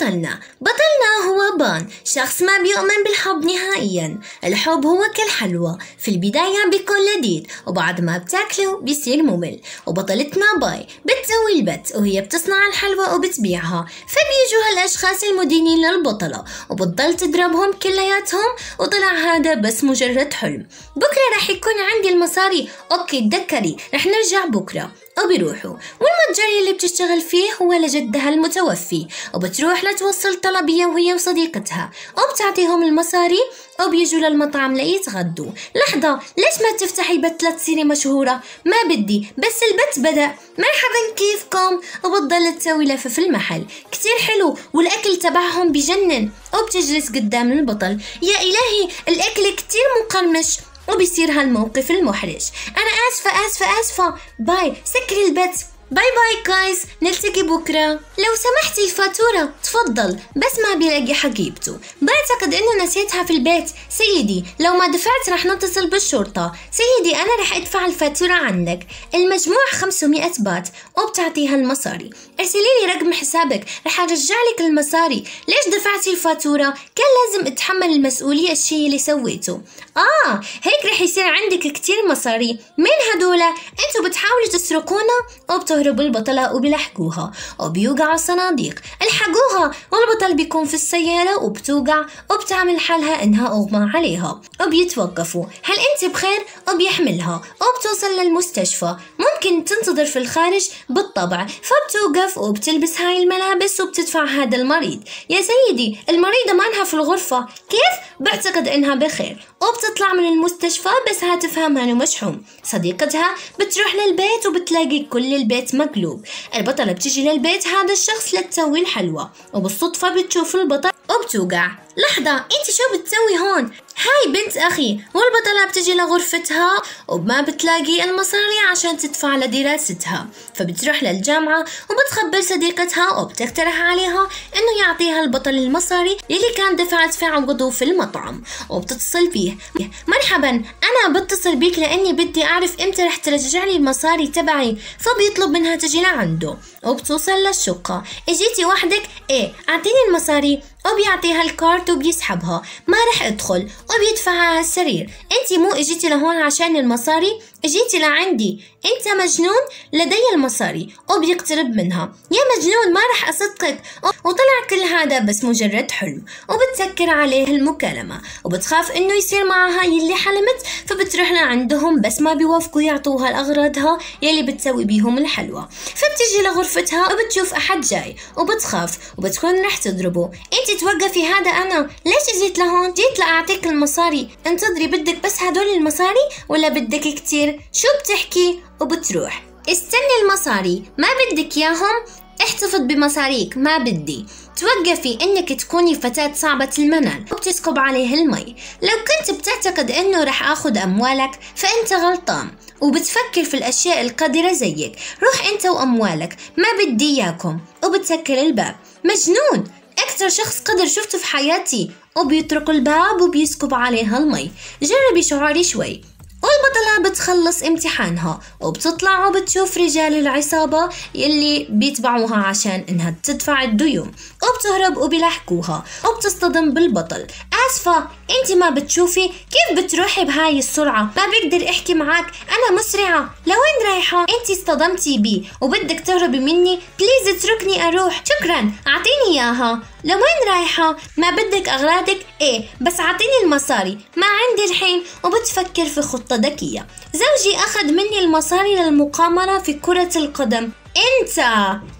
بطلنا هو بان، شخص ما بيؤمن بالحب نهائيا. الحب هو كالحلوى، في البداية بيكون لذيذ وبعد ما بتاكله بيصير ممل. وبطلتنا باي بتسوي البت وهي بتصنع الحلوى وبتبيعها، فبيجوا هالأشخاص المدينين للبطلة وبتضل تضربهم كلياتهم، وطلع هذا بس مجرد حلم. بكرة رح يكون عندي المصاري، اوكي تذكري رح نرجع بكرة، وبيروحوا. والمتجر اللي بتشتغل فيه هو لجدها المتوفي، وبتروح لتوصل طلبية وهي وصديقتها وبتعطيهم المصاري، وبيجوا للمطعم ليتغدوا. لحظة، ليش ما تفتحي بت لتصيري مشهورة؟ ما بدي، بس البت بدأ مرحبا كيفكم، وبتضل تسوي لفة في المحل. كتير حلو، والأكل تبعهم بجنن. وبتجلس قدام البطل، يا إلهي الأكل كتير مقرمش. وبيصير هالموقف المحرج، أنا آسفة آسفة آسفة، باي سكري البت، باي باي جايز نلتقي بكرة. لو سمحتي الفاتورة، تفضل، بس ما بيلاقي حقيبته، بعتقد إنه نسيتها في البيت. سيدي لو ما دفعت رح نتصل بالشرطة. سيدي أنا رح أدفع الفاتورة عنك. المجموع 500 بات، وبتعطيها المصاري. ارسليلي رقم حسابك رح أرجعلك المصاري. ليش دفعتي الفاتورة؟ كان لازم أتحمل المسؤولية الشيء اللي سويته. هيك رح يصير عندك كتير مصاري. مين هدول؟ أنتوا بتحاولوا تسرقونا. وبتهرب البطلة وبيلحقوها، وبيوقعوا صناديق. الحقوها، والبطل بيكون في السيارة وبتوقع وبتعمل حالها إنها أغمى عليها، وبيتوقفوا هل أنت بخير؟ وبيحملها وبتوصل للمستشفى. ممكن تنتظر في الخارج بالطبع، فبتوقف وبتلبس هاي الملابس وبتدفع هذا المريض. يا سيدي المريضة مانها في الغرفة. كيف؟ بعتقد إنها بخير. وبتطلع من المستشفى بس هاتفها مانو مشحون. صديقتها بتروح للبيت وبتلاقي كل البيت مقلوب. البطلة بتجي للبيت هذا الشخص لتسوي الحلوى، وبالصدفة بتشوف البطل وبتوقع. لحظة، انت شو بتسوي هون؟ هاي بنت أخي. والبطلة بتجي لغرفتها وما بتلاقي المصاري عشان تدفع لدراستها، فبتروح للجامعة وبتخبر صديقتها وبتقترح عليها إنه يعطيها البطل المصاري اللي كان دفعت فيه عوضه في المطعم. وبتتصل فيه، مرحبا أنا بتصل بيك لأني بدي أعرف إمتى رح ترجع لي المصاري تبعي. فبيطلب منها تجي لعنده، وبتوصل للشقة. اجيتي وحدك؟ ايه. أعطيني المصاري. وبيعطيها الكارت وبيسحبها، ما رح ادخل، وبيدفعها على السرير. انتي مو اجيتي لهون عشان المصاري، اجيتي لعندي، انت مجنون، لدي المصاري. وبيقترب منها، يا مجنون ما رح اصدقك. وطلع كل هذا بس مجرد حلم، وبتسكر عليه المكالمة، وبتخاف انه يصير معها يلي حلمت. فبتروح لعندهم بس ما بيوافقوا يعطوها الاغراضها يلي بتسوي بيهم الحلوى. فبتجي لغرفتها وبتشوف احد جاي، وبتخاف وبتكون رح تضربه. انت توقفي، هذا انا، ليش جيت لهون؟ جيت لاعطيك المصاري. انتظري، بدك بس هدول المصاري ولا بدك كتير؟ شو بتحكي؟ وبتروح، استني المصاري، ما بدك ياهم، احتفظ بمصاريك، ما بدي. توقفي، انك تكوني فتاة صعبة المنال. وبتسكب عليه المي، لو كنت بتعتقد انه رح اخذ اموالك فانت غلطان وبتفكر في الاشياء القذرة زيك. روح انت واموالك، ما بدي ياكم. وبتسكر الباب، مجنون، اكثر شخص قدر شفته في حياتي. وبيطرق الباب وبيسكب عليها المي، جربي شعوري شوي. والبطلة بتخلص امتحانها وبتطلع وبتشوف رجال العصابة يلي بيتبعوها عشان انها تدفع الديون، وبتهرب وبيلحقوها وبتصطدم بالبطل. آسفة، انت ما بتشوفي؟ كيف بتروحي بهاي السرعة؟ ما بقدر احكي معاك، انا مسرعة. لوين رايحة؟ انت اصطدمتي بي وبدك تهربي مني؟ بليز اتركني اروح. شكرا، اعطيني اياها. لوين رايحة؟ ما بدك اغراضك؟ ايه بس اعطيني المصاري، ما عندي الحين. وبتفكر في خطة ذكية، زوجي اخذ مني المصاري للمقامرة في كرة القدم. انت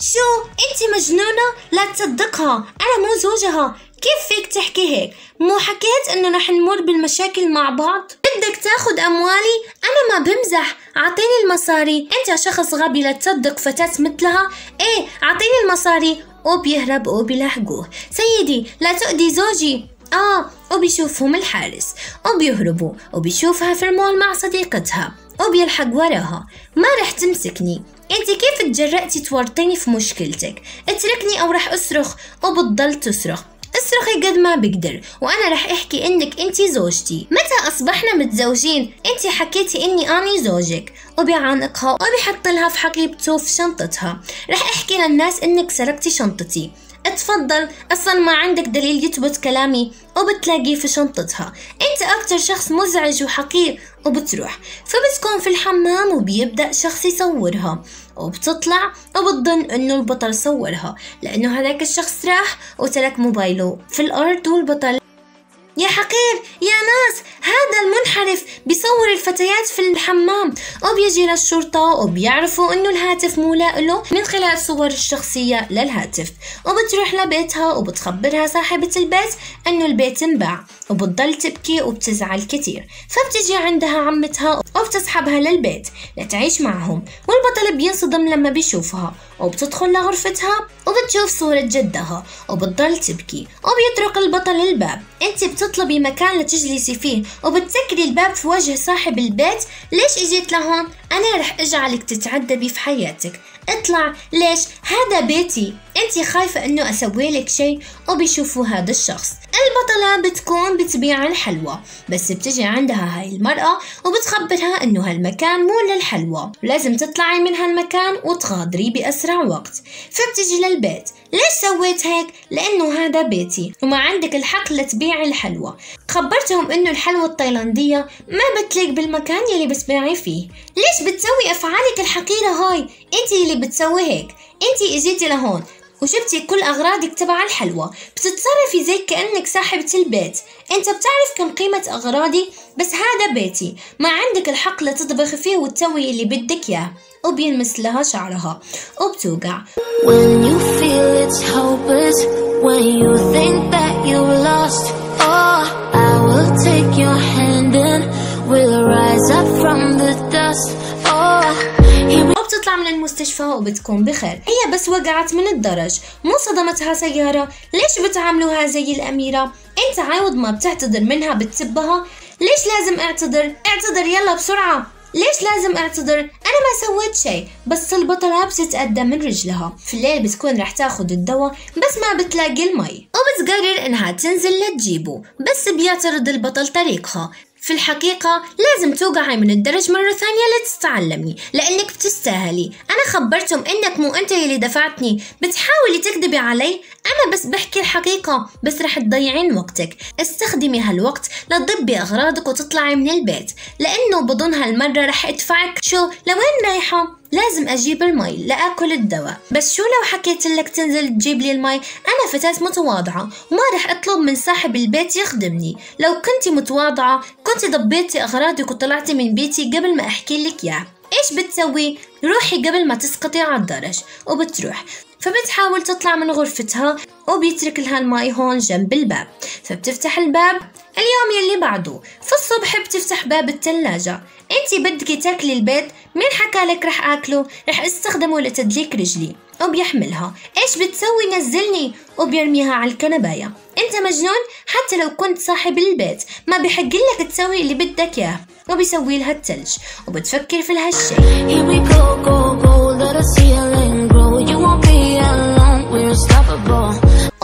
شو؟ انت مجنونة، لا تصدقها، انا مو زوجها، كيف فيك تحكي هيك؟ مو حكيت انه رح نمر بالمشاكل مع بعض؟ بدك تاخد اموالي؟ انا ما بمزح، اعطيني المصاري. انت شخص غبي، لا تصدق فتاة مثلها. ايه اعطيني المصاري. وبيهرب وبيلحقوه، سيدي لا تؤذي زوجي. وبيشوفهم الحارس وبيهربوا، وبيشوفها في المول مع صديقتها وبيلحق وراها. ما رح تمسكني، انت كيف تجرأتي تورطيني في مشكلتك؟ اتركني او رح اصرخ. وبتضل تصرخ، اصرخي قد ما بقدر وانا رح احكي انك انت زوجتي. متى اصبحنا متزوجين؟ انت حكيتي اني زوجك. وبيعانقها وبيحط لها في حقيبته في شنطتها، رح احكي للناس انك سرقتي شنطتي. اتفضل، اصلا ما عندك دليل يثبت كلامي وبتلاقيه في شنطتها. انت اكتر شخص مزعج وحقير. وبتروح، فبتكون في الحمام وبيبدأ شخص يصورها، وبتطلع وبتظن انه البطل صورها، لانه هذاك الشخص راح وترك موبايله في الارض. والبطل: يا حقير يا ناس، هذا المنحرف بيصور الفتيات في الحمام. وبيجي للشرطة وبيعرفوا انه الهاتف مو له من خلال صور الشخصية للهاتف. وبتروح لبيتها وبتخبرها صاحبة البيت انه البيت انباع، وبتضل تبكي وبتزعل كتير. فبتجي عندها عمتها وبتسحبها للبيت لتعيش معهم. والبطل بينصدم لما بيشوفها، وبتدخل لغرفتها وبتشوف صورة جدها وبتضل تبكي. وبيطرق البطل الباب، انت بتطلبي مكان لتجلسي فيه، وبتسكري الباب في وجه صاحب البيت. ليش اجيت لهون؟ انا رح اجعلك تتعذبي في حياتك، اطلع. ليش؟ هذا بيتي، انت خايفة انه اسوي لك شيء. وبيشوفوا هذا الشخص. البطلة بتكون بتبيع الحلوى، بس بتجي عندها هاي المرأة وبتخبرها انه هالمكان مو للحلوى، لازم تطلعي من هالمكان وتغادري باسرع وقت. فبتجي للبيت، ليش سويت هيك؟ لانه هذا بيتي وما عندك الحق لتبيعي الحلوى. خبرتهم انه الحلوى التايلاندية ما بتليق بالمكان يلي بتبيعي فيه. ليش بتسوي افعالك الحقيرة هاي؟ انت اللي بتسوي هيك، انت اجيتي لهون وشفتي كل أغراضك تبع الحلوى، بتتصرفي زي كأنك صاحبة البيت. أنت بتعرف كم قيمة أغراضي، بس هذا بيتي، ما عندك الحق لتطبخي فيه وتسوي اللي بدك إياه. وبيلمس لها شعرها وبتوقع. وبتطلع من المستشفى وبتكون بخير. هي بس وقعت من الدرج، مو صدمتها سيارة. ليش بتعاملوها زي الأميرة؟ انت عاوض ما بتعتذر منها بتسبها. ليش لازم اعتذر؟ اعتذر يلا بسرعة. ليش لازم اعتذر؟ انا ما سويت شيء. بس البطلة بتتأذى من رجلها. في الليل بتكون رح تاخد الدواء، بس ما بتلاقي المي، وبتقرر انها تنزل لتجيبه. بس بيعترض البطل طريقها. في الحقيقة لازم توقعي من الدرج مرة ثانية لتتعلمي، لأنك بتستاهلي. أنا خبرتهم إنك مو أنت يلي دفعتني. بتحاولي تكذبي علي؟ أنا بس بحكي الحقيقة، بس رح تضيعين وقتك. استخدمي هالوقت لتضبي أغراضك وتطلعي من البيت، لأنه بظن هالمرة رح أدفعك. شو؟ لوين رايحة؟ لازم أجيب المي لأكل الدواء. بس شو لو حكيت لك تنزل تجيب لي المي؟ أنا فتاة متواضعة وما رح أطلب من صاحب البيت يخدمني. لو كنتي متواضعة كنتي ضبيتي أغراضك وطلعتي من بيتي قبل ما أحكي لك إياه. إيش بتسوي؟ روحي قبل ما تسقطي على الدرج. وبتروح، فبتحاول تطلع من غرفتها، وبيترك لها الماي هون جنب الباب. فبتفتح الباب. اليوم يلي بعده، في الصبح بتفتح باب الثلاجة. انتي بدك تاكلي البيت؟ مين حكالك رح اكله؟ رح استخدمه لتدليك رجلي. وبيحملها. ايش بتسوي؟ نزلني. وبيرميها على الكنباية. انت مجنون؟ حتى لو كنت صاحب البيت ما بحقلك تسوي اللي بدك اياه. وبيسوي لها الثلج، وبتفكر في هالشيء.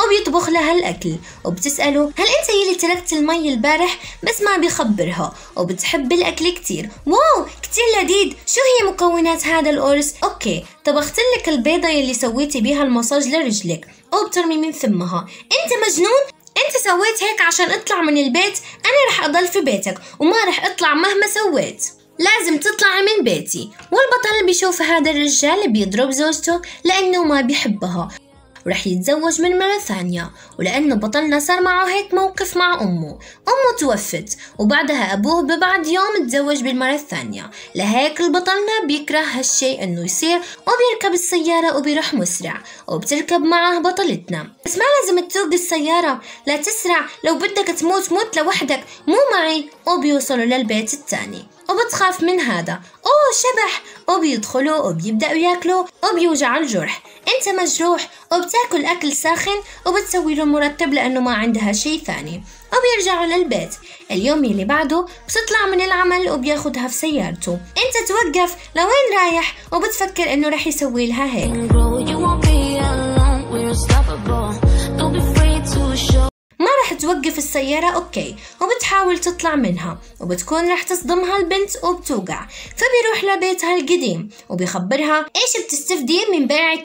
وبيطبخ لها الأكل، وبتسأله: هل أنت يلي تركت المي البارح؟ بس ما بيخبرها. وبتحب الأكل كتير. واو كتير لذيذ، شو هي مكونات هذا القرص؟ أوكي طبخت لك البيضة يلي سويتي بيها المساج لرجلك. وبترمي من ثمها. أنت مجنون؟ أنت سويت هيك عشان أطلع من البيت؟ أنا رح أضل في بيتك وما رح أطلع مهما سويت. لازم تطلعي من بيتي. والبطل بيشوف هذا الرجال بيضرب زوجته لأنه ما بيحبها ورح يتزوج من مرة ثانية. ولأنه بطلنا صار معه هيك موقف مع أمه توفت، وبعدها أبوه ببعد يوم تزوج بالمرة الثانية. لهيك البطلنا بيكره هالشي إنه يصير، وبيركب السيارة وبيروح مسرع. وبتركب معه بطلتنا. بس ما لازم تسوق السيارة، لا تسرع، لو بدك تموت موت لوحدك مو معي. وبيوصلوا للبيت الثاني، وبتخاف من هذا. أوه شبح. وبيدخلوا وبيبدأوا ياكلوا وبيوجع الجرح. أنت مجروح. وبتاكل أكل ساخن وبتسوي له مرتب لأنه ما عندها شيء ثاني. وبيرجعوا للبيت. اليوم يلي بعده بتطلع من العمل وبياخدها في سيارته. أنت توقف، لوين رايح؟ وبتفكر إنه رح يسوي لها هيك. ما رح توقف السيارة أوكي وبتحاول تطلع منها وبتكون رح تصدمها البنت وبتوقع، فبيروح لبيتها القديم وبيخبرها إيش بتستفدي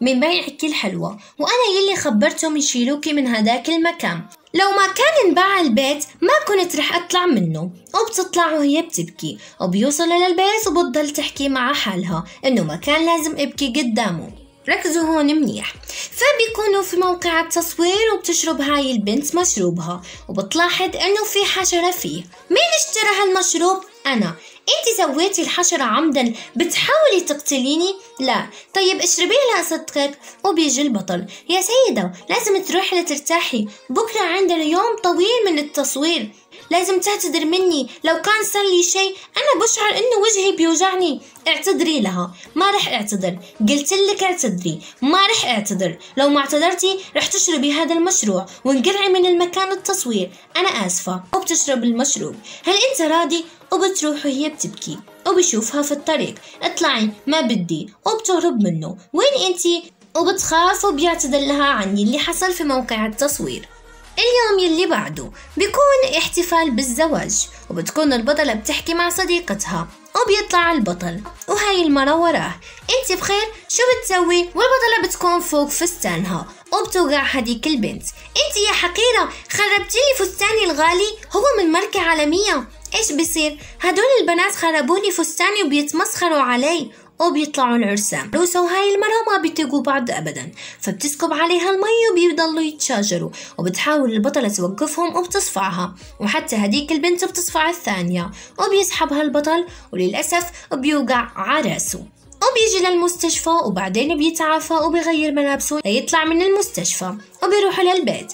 من بيعك الحلوة، وأنا يلي خبرتهم يشيلوكي من هداك المكان، لو ما كان انباع البيت ما كنت رح أطلع منه. وبتطلع وهي بتبكي وبيوصل للبيت وبتضل تحكي مع حالها إنه ما كان لازم أبكي قدامه. ركزوا هون منيح، فبيكونوا في موقع التصوير وبتشرب هاي البنت مشروبها وبتلاحظ انه في حشرة فيه. مين اشترى هالمشروب؟ انا. انتي سويتي الحشرة عمدا، بتحاولي تقتليني؟ لا. طيب اشربي لها صدقك. وبيجي البطل، يا سيدة لازم تروحي لترتاحي، بكرة عندنا يوم طويل من التصوير، لازم تعتذر مني، لو كان صار لي شيء أنا بشعر إنه وجهي بيوجعني. اعتذري لها. ما رح اعتذر، قلت لك اعتذري، ما رح اعتذر، لو ما اعتذرتي رح تشربي هذا المشروع وانقلعي من المكان التصوير، أنا آسفة. وبتشرب المشروب. هل أنت راضي؟ وبتروح وهي بتبكي وبشوفها في الطريق، اطلعي ما بدي، وبتهرب منه. وين أنتي؟ وبتخاف وبيعتذر لها عن اللي حصل في موقع التصوير. اليوم يلي بعده بيكون احتفال بالزواج، وبتكون البطلة بتحكي مع صديقتها وبيطلع البطل، وهاي المرة وراه، انت بخير؟ شو بتسوي؟ والبطلة بتكون فوق فستانها وبتوقع هديك البنت، انت يا حقيرة خربتيلي فستاني الغالي، هو من ماركة عالمية. ايش بيصير؟ هدول البنات خربولي فستاني وبيتمسخروا علي. وبيطلعوا العرسان، روسة وهاي المرة ما بيطيقوا بعض أبدا، فبتسكب عليها المي وبيضلوا يتشاجروا، وبتحاول البطلة توقفهم وبتصفعها، وحتى هديك البنت بتصفع الثانية، وبيسحبها البطل وللأسف بيوقع على راسه، وبيجي للمستشفى وبعدين بيتعافى وبيغير ملابسه ليطلع من المستشفى، وبيروحوا للبيت،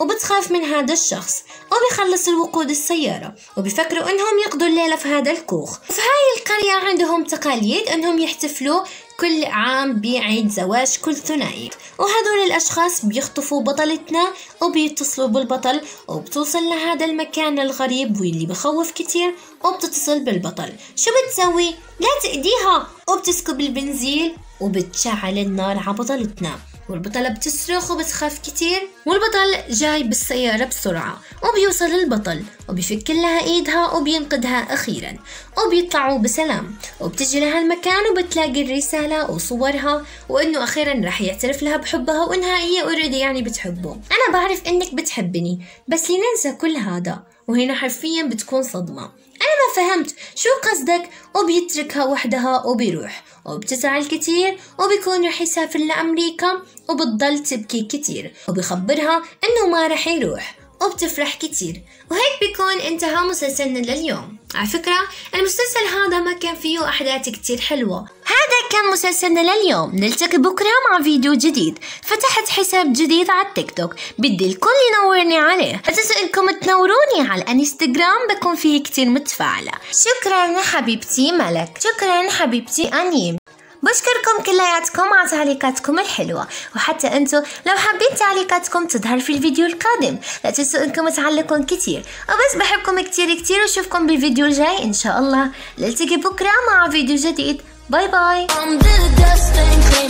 وبتخاف من هذا الشخص، وبيخلص الوقود السيارة، وبيفكروا انهم يقضوا الليلة في هذا الكوخ. وفي هاي القرية عندهم تقاليد انهم يحتفلوا كل عام بعيد زواج كل ثنائي، وهذول الاشخاص بيخطفوا بطلتنا وبيتصلوا بالبطل، وبتوصل لهذا المكان الغريب واللي بخوف كتير، وبتتصل بالبطل. شو بتسوي؟ لا تأذيها. وبتسكب البنزين وبتشعل النار على بطلتنا، والبطلة بتصرخ وبتخاف كتير، والبطل جاي بالسيارة بسرعة، وبيوصل البطل وبيفك لها ايدها وبينقذها اخيرا، وبيطلعوا بسلام، وبتجي لها المكان وبتلاقي الرسالة وصورها، وانه اخيرا رح يعترف لها بحبها، وانها هي اوريدي يعني بتحبه. انا بعرف انك بتحبني بس لننسى كل هذا. وهنا حرفيا بتكون صدمة، أنا ما فهمت شو قصدك. وبيتركها وحدها وبيروح، وبتزعل كتير، وبيكون رح يسافر لأمريكا، وبتضل تبكي كتير، وبيخبرها إنه ما رح يروح، وبتفرح كتير. وهيك بيكون انتهى مسلسلنا لليوم. على فكرة المسلسل هذا ما كان فيه أحداث كتير حلوة. هذا كان مسلسلنا لليوم، نلتقي بكرة مع فيديو جديد. فتحت حساب جديد على التيك توك، بدي الكل ينورني عليه، لا تنسوا انكم تنوروني على الانستغرام، بكون فيه كتير متفاعلة. شكرا حبيبتي ملك، شكرا حبيبتي أنيم، بشكركم كلياتكم على تعليقاتكم الحلوة، وحتى انتو لو حابين تعليقاتكم تظهر في الفيديو القادم لا تنسوا انكم تعلقون كتير. وبس بحبكم كتير كتير، وشوفكم بالفيديو الجاي ان شاء الله. نلتقي بكرة مع فيديو جديد. باي باي.